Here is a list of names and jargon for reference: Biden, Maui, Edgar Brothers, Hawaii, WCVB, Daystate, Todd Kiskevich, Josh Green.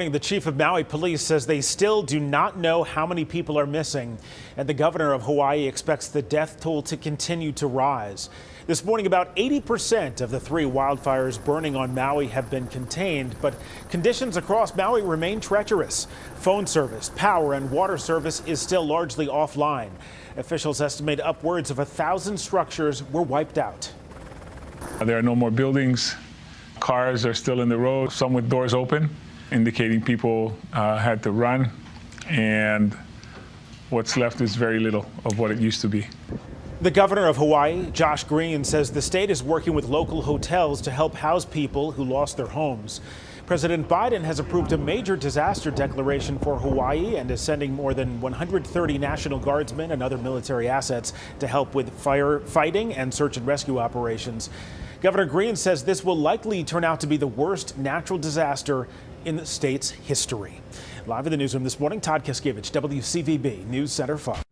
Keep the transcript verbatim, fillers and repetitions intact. morning, the chief of Maui police says they still do not know how many people are missing, and the governor of Hawaii expects the death toll to continue to rise. This morning, about eighty percent of the three wildfires burning on Maui have been contained, but conditions across Maui remain treacherous. Phone service, power and water service is still largely offline. Officials estimate upwards of a thousand structures were wiped out. There are no more buildings. Cars are still in the road, some with doors open, indicating people uh, had to run, and what's left is very little of what it used to be. The governor of Hawaii, Josh Green, says the state is working with local hotels to help house people who lost their homes. President Biden has approved a major disaster declaration for Hawaii and is sending more than one hundred thirty National Guardsmen and other military assets to help with firefighting and search and rescue operations. Governor Green says this will likely turn out to be the worst natural disaster in the state's history. Live in the newsroom this morning, Todd Kiskevich, W C V B News Center five.